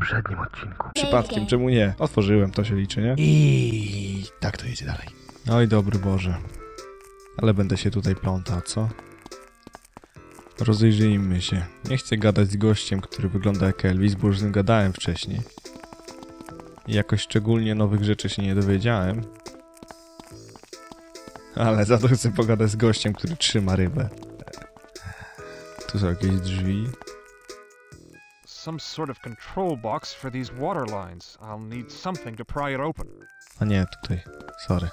poprzednim odcinku. Przypadkiem, czemu nie? Otworzyłem, to się liczy, nie? I tak to jedzie dalej. Oj, dobry Boże. Ale będę się tutaj plątał, co? Rozejrzyjmy się. Nie chcę gadać z gościem, który wygląda jak Elvis, bo już z nim gadałem wcześniej. I jakoś szczególnie nowych rzeczy się nie dowiedziałem. Ale za to chcę pogadać z gościem, który trzyma rybę. Tu są jakieś drzwi. A nie, tutaj. Sorry.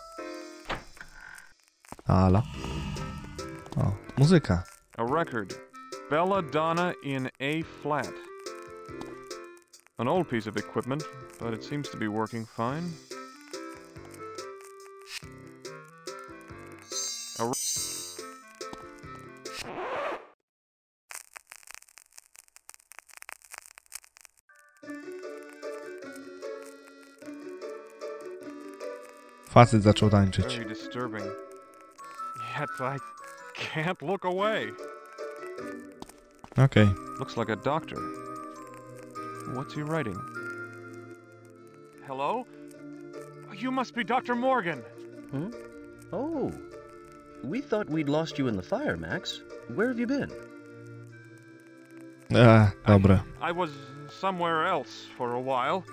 Ala. O, muzyka. A record. Belladonna in A flat. An old piece of equipment, but it seems to be working fine. Facet zaczął tańczyć. Can't look away. Okay. Looks like a doctor. What's he writing? Hello? You must be Dr. Morgan. Hmm? Oh. We thought we'd lost you in the fire, Max. Where have you been? Dobra. I was somewhere else for a while.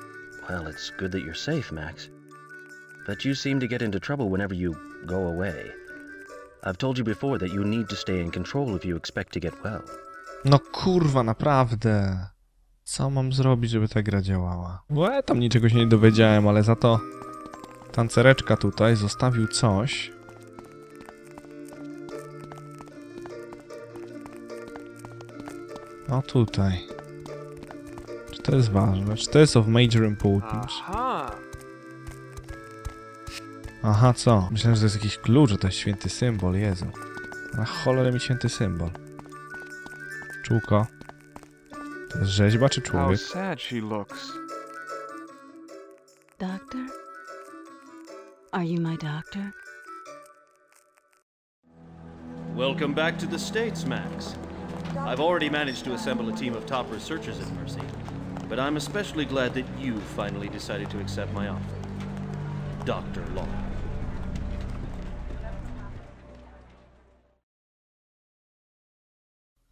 Well, it's good that you're safe, Max. But you seem to get into trouble whenever you go away. I've told you before that you need to stay in control if you expect to get well. No kurwa, naprawdę. Co mam zrobić, żeby ta gra działała? Łe, tam niczego się nie dowiedziałem, ale za to tancereczka tutaj zostawił coś. No tutaj. Czy to jest ważne? Czy to jest of major importance? Aha, co? Myślałem, że to jest jakiś klucz, że to jest święty symbol, Jezu. Na cholerę mi święty symbol. Czółko. To jest rzeźba czy człowiek? Doctor? Are you my doctor? Welcome back to the States, Max. I've already managed to assemble a team of top researchers at Mercy, but I'm especially glad that you finally decided to accept my offer. Dr. Locke.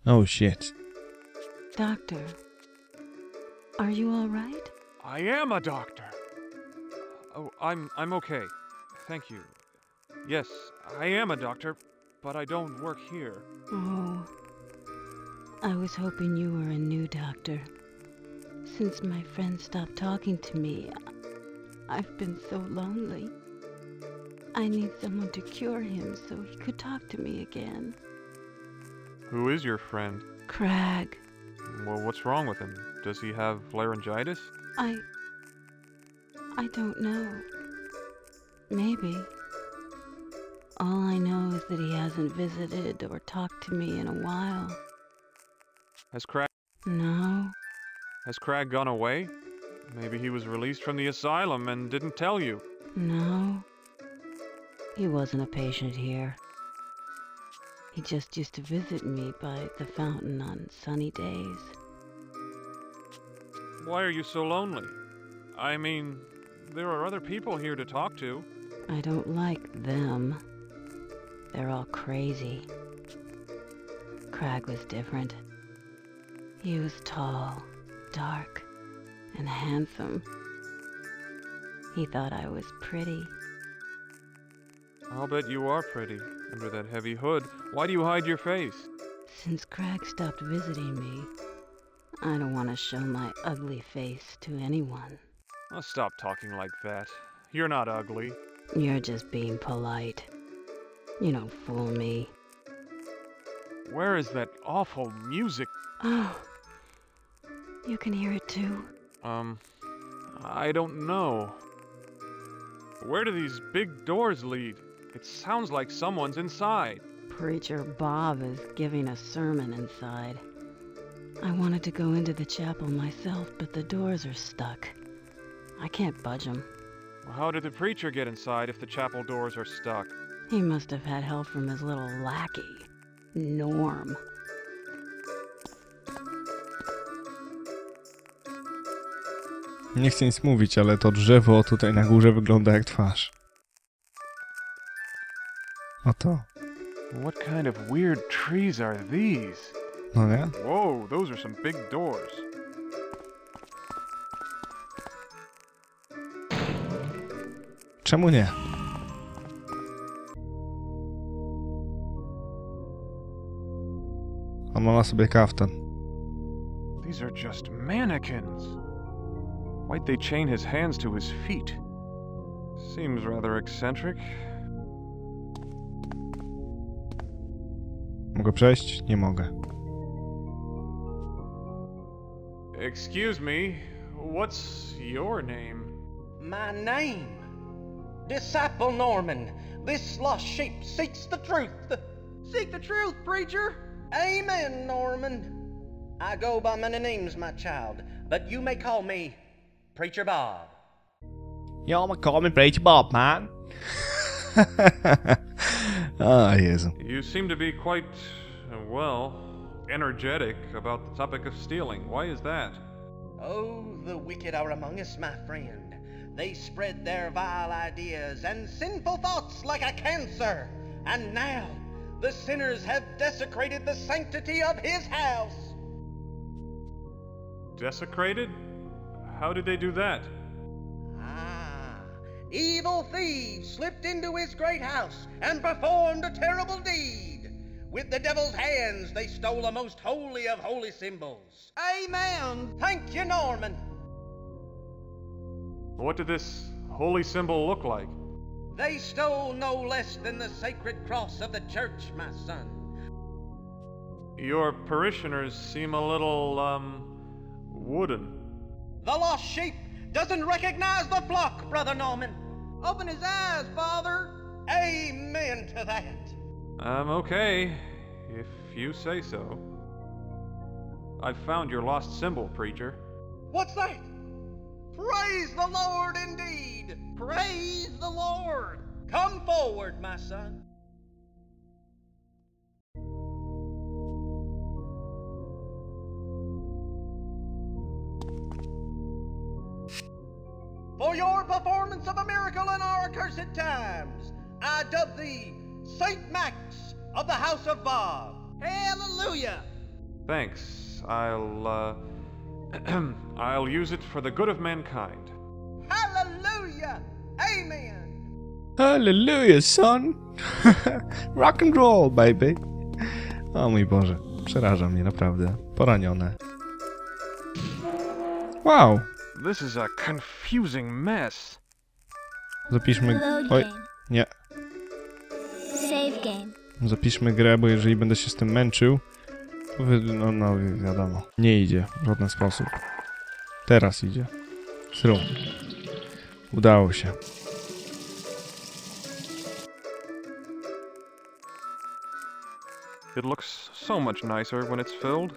Oh shit. Doctor, are you all right? I am a doctor. Oh, I'm okay. Thank you. Yes, I am a doctor, but I don't work here. Oh. I was hoping you were a new doctor. Since my friend stopped talking to me, I've been so lonely. I need someone to cure him so he could talk to me again. Who is your friend? Craig. Well, what's wrong with him? Does he have laryngitis? I don't know. Maybe. All I know is that he hasn't visited or talked to me in a while. Has Craig... No. Has Craig gone away? Maybe he was released from the asylum and didn't tell you. No. He wasn't a patient here. He just used to visit me by the fountain on sunny days. Why are you so lonely? I mean, there are other people here to talk to. I don't like them. They're all crazy. Craig was different. He was tall, dark, and handsome. He thought I was pretty. I'll bet you are pretty, under that heavy hood. Why do you hide your face? Since Craig stopped visiting me, I don't want to show my ugly face to anyone. Oh, stop talking like that. You're not ugly. You're just being polite. You don't fool me. Where is that awful music? Oh, you can hear it too? I don't know. Where do these big doors lead? It sounds like someone's inside. Preacher Bob is giving a sermon inside. I wanted to go into the chapel myself, but the doors are stuck. I can't budge them. Well, how did the preacher get inside if the chapel doors are stuck? He must have had help from his little lackey, Norm. Nie chcę nic mówić, ale to drzewo tutaj na górze wygląda jak twarz. Oto. What kind of weird trees are these? No nie? Wow, those are some big doors. Czemu nie? On ma na sobie kaftan. These are just mannequins. Why'd they chain his hands to his feet? Seems rather eccentric. Mogę przejść? Nie mogę. Excuse me, what's your name? My name? Disciple Norman. This lost sheep seeks the truth. Seek the truth, preacher! Amen, Norman. I go by many names, my child, but you may call me Preacher Bob. Y'all may call me Preacher Bob, man. Ah, yes. You seem to be quite, well, energetic about the topic of stealing. Why is that? Oh, the wicked are among us, my friend. They spread their vile ideas and sinful thoughts like a cancer. And now, the sinners have desecrated the sanctity of his house. Desecrated? How did they do that? Evil thieves slipped into his great house and performed a terrible deed. With the devil's hands, they stole a most holy of holy symbols. Amen! Thank you, Norman. What did this holy symbol look like? They stole no less than the sacred cross of the church, my son. Your parishioners seem a little, wooden. The lost sheep doesn't recognize the flock, Brother Norman. Open his eyes, Father. Amen to that. Okay, if you say so. I've found your lost symbol, preacher. What's that? Praise the Lord indeed. Praise the Lord. Come forward, my son. For your performance of a miracle in our accursed times, I dub thee Saint Max of the House of Bob. Hallelujah! Thanks. I'll use it for the good of mankind. Hallelujah! Amen! Hallelujah, son! Rock and roll, baby! O mój Boże, przeraża mnie naprawdę. Poranione. Wow! This is a confusing mess. Zapiszmy... Oj, nie. Save game. Zapiszmy grę, bo jeżeli będę się z tym męczył, to no wiadomo. Nie idzie w żaden sposób. Teraz idzie. Through. Udało się. It looks so much nicer when it's filled.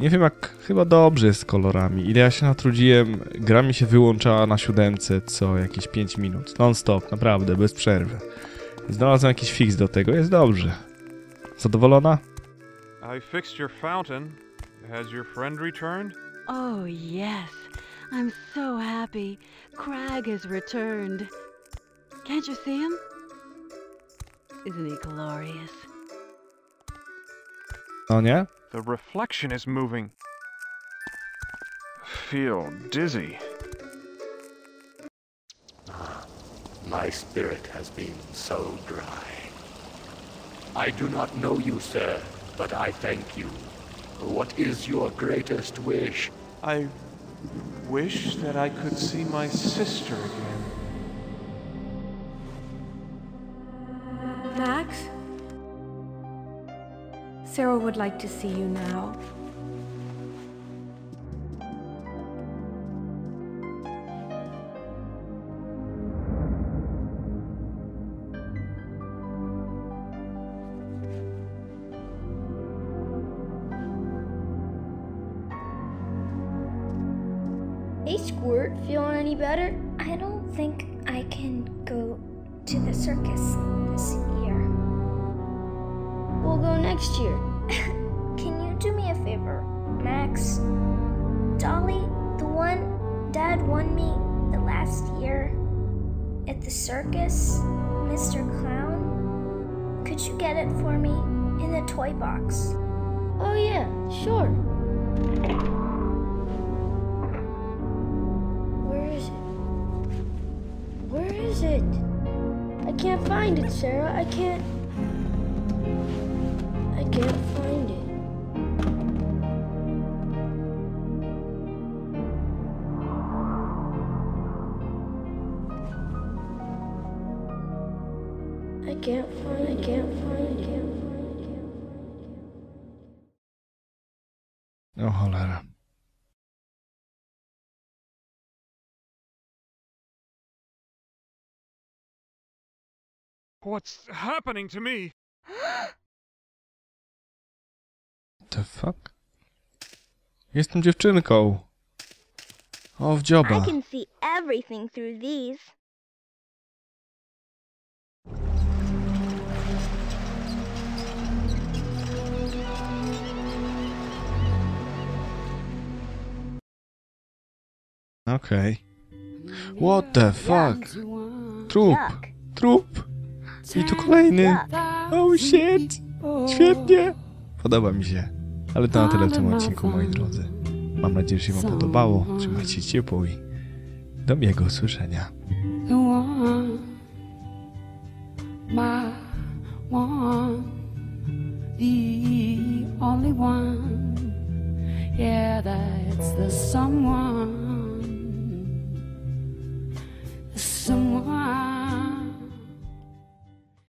Nie wiem jak, chyba dobrze jest z kolorami. Ile ja się natrudziłem, gra mi się wyłączała na 7 co jakieś 5 minut. Non stop, naprawdę, bez przerwy. Znalazłem jakiś fix do tego, jest dobrze. Zadowolona? I fixed your fountain. Has your friend returned? Oh yes, I'm so happy. Craig has returned. Can't you see him? Isn't he glorious? No nie? The reflection is moving. Feel dizzy. My spirit has been so dry. I do not know you, sir, but I thank you. What is your greatest wish? I wish that I could see my sister again. Max? Sarah would like to see you now. Hey, Squirt, feeling any better? I don't think I can go to the circus this year. We'll go next year. Can you do me a favor? Max, Dolly, the one Dad won me the last year at the circus, Mr. Clown, could you get it for me in the toy box? Oh yeah, sure. Where is it? Where is it? I can't find it, Sarah. I can't find it. I can't find it. Oh, hold on. What's happening to me? The fuck? Jestem dziewczynką. O, w dzioba. I can see everything through these. Okay. What the fuck? Trup. I tu kolejny. Oh shit. Świetnie. Podoba mi się. Ale to na tyle w tym odcinku, moi drodzy. Mam nadzieję, że się wam podobało. Trzymajcie się ciepło i do miłego usłyszenia. The only one, yeah, that's the someone.